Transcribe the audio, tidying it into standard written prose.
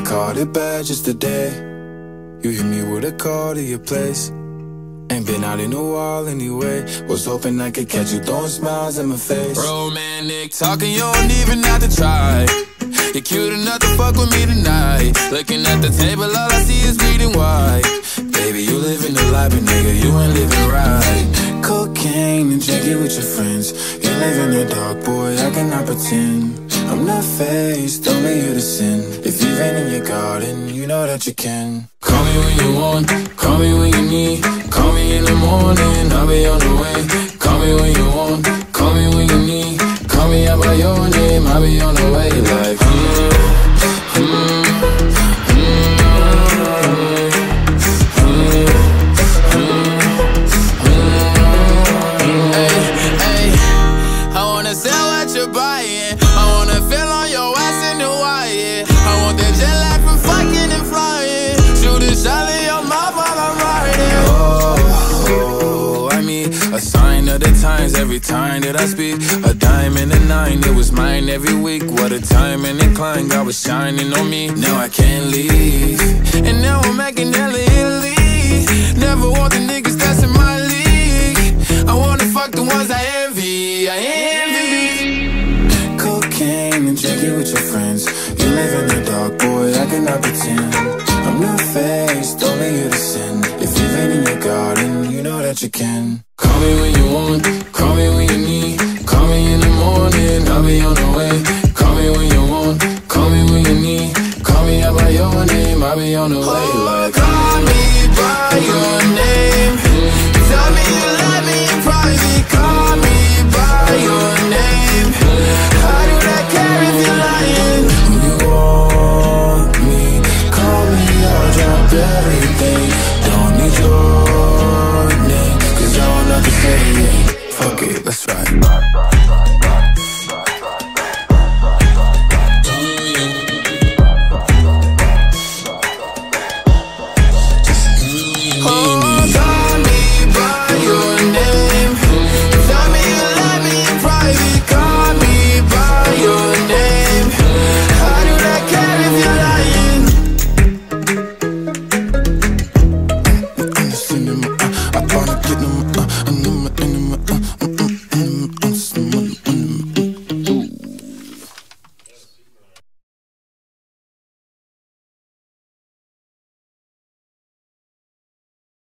I called it bad just today. You hit me with a call to your place. Ain't been out in a while anyway. Was hoping I could catch you throwing smiles in my face. Romantic talking, you don't even have to try. You're cute enough to fuck with me tonight. Looking at the table, all I see is bleeding white. Baby, you living the life, but nigga, you ain't living right. Cocaine and drinking with your friends. You live in the dark, boy, I cannot pretend. I'm not faced, only you to sin. If you've been in your garden, you know that you can. Call me when you want, call me when you need. Call me in the morning, I'll be on the way. Call me when you want, call me when you need. Call me out by your name, I'll be on the way like times. Every time that I speak, a dime and a nine, it was mine every week. What a time and incline, God was shining on me. Now I can't leave, and now I'm making hella Italy. Never want the niggas that's in my league. I wanna fuck the ones I envy, Cocaine and drinking with your friends. You live in the dark, boy, I cannot pretend. I'm not faced, only you to sin. If you've been in your garden, you know that you can. Call me when you want, call me when you need. Call me in the morning, I'll be on the way. Call me when you want, call me when you need. Call me out by your name, I'll be on the way like